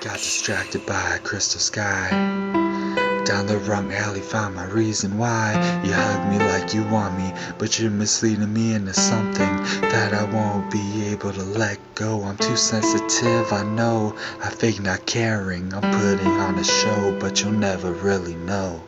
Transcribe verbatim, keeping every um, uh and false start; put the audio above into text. Got distracted by a crystal sky. Down the wrong alley, found my reason why. You hug me like you want me, but you're misleading me into something that I won't be able to let go. I'm too sensitive, I know. I fake not caring, I'm putting on a show, but you'll never really know.